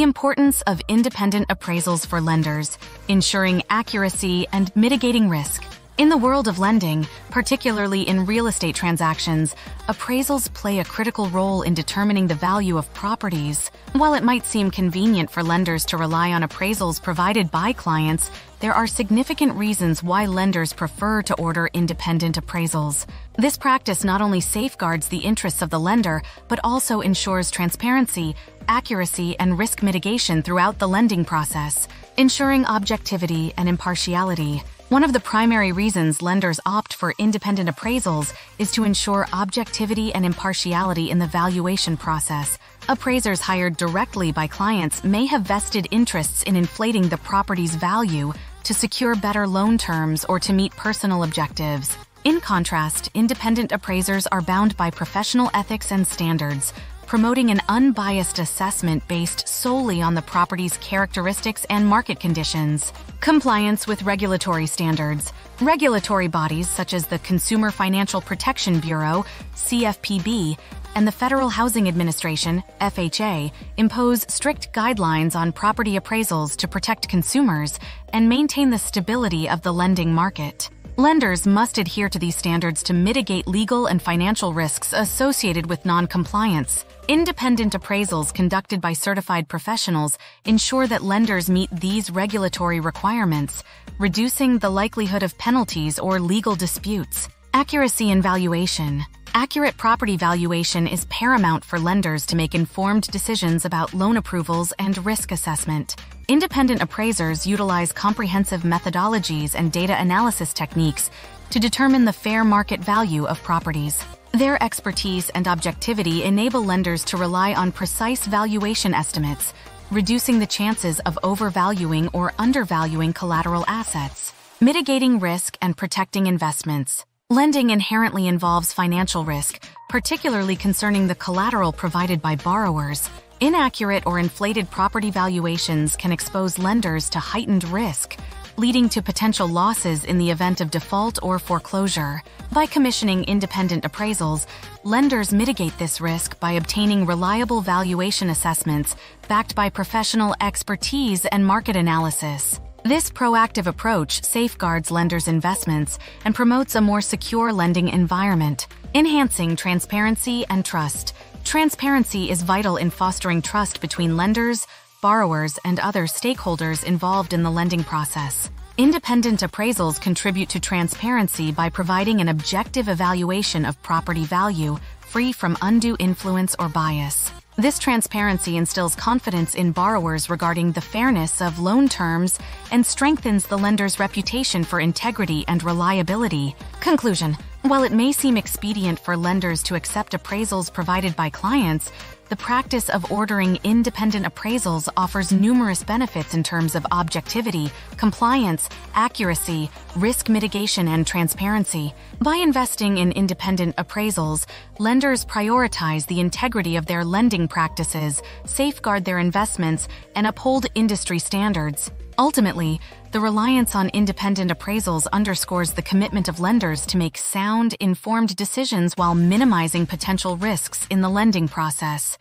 The importance of independent appraisals for lenders, ensuring accuracy and mitigating risk. In the world of lending, particularly in real estate transactions, appraisals play a critical role in determining the value of properties. While it might seem convenient for lenders to rely on appraisals provided by clients, there are significant reasons why lenders prefer to order independent appraisals. This practice not only safeguards the interests of the lender, but also ensures transparency, accuracy, and risk mitigation throughout the lending process, ensuring objectivity and impartiality. One of the primary reasons lenders opt for independent appraisals is to ensure objectivity and impartiality in the valuation process. Appraisers hired directly by clients may have vested interests in inflating the property's value to secure better loan terms or to meet personal objectives. In contrast, independent appraisers are bound by professional ethics and standards, promoting an unbiased assessment based solely on the property's characteristics and market conditions. Compliance with regulatory standards. Regulatory bodies such as the Consumer Financial Protection Bureau, CFPB, and the Federal Housing Administration, FHA, impose strict guidelines on property appraisals to protect consumers and maintain the stability of the lending market. Lenders must adhere to these standards to mitigate legal and financial risks associated with non-compliance. Independent appraisals conducted by certified professionals ensure that lenders meet these regulatory requirements, reducing the likelihood of penalties or legal disputes. Accuracy and valuation. Accurate property valuation is paramount for lenders to make informed decisions about loan approvals and risk assessment. Independent appraisers utilize comprehensive methodologies and data analysis techniques to determine the fair market value of properties. Their expertise and objectivity enable lenders to rely on precise valuation estimates, reducing the chances of overvaluing or undervaluing collateral assets. Mitigating risk and protecting investments. Lending inherently involves financial risk, particularly concerning the collateral provided by borrowers. Inaccurate or inflated property valuations can expose lenders to heightened risk, leading to potential losses in the event of default or foreclosure. By commissioning independent appraisals, lenders mitigate this risk by obtaining reliable valuation assessments backed by professional expertise and market analysis. This proactive approach safeguards lenders' investments and promotes a more secure lending environment, enhancing transparency and trust. Transparency is vital in fostering trust between lenders, borrowers, and other stakeholders involved in the lending process. Independent appraisals contribute to transparency by providing an objective evaluation of property value, free from undue influence or bias. This transparency instills confidence in borrowers regarding the fairness of loan terms and strengthens the lender's reputation for integrity and reliability. Conclusion. While it may seem expedient for lenders to accept appraisals provided by clients, the practice of ordering independent appraisals offers numerous benefits in terms of objectivity, compliance, accuracy, risk mitigation, and transparency. By investing in independent appraisals, lenders prioritize the integrity of their lending practices, safeguard their investments, and uphold industry standards. Ultimately, the reliance on independent appraisals underscores the commitment of lenders to make sound, informed decisions while minimizing potential risks in the lending process.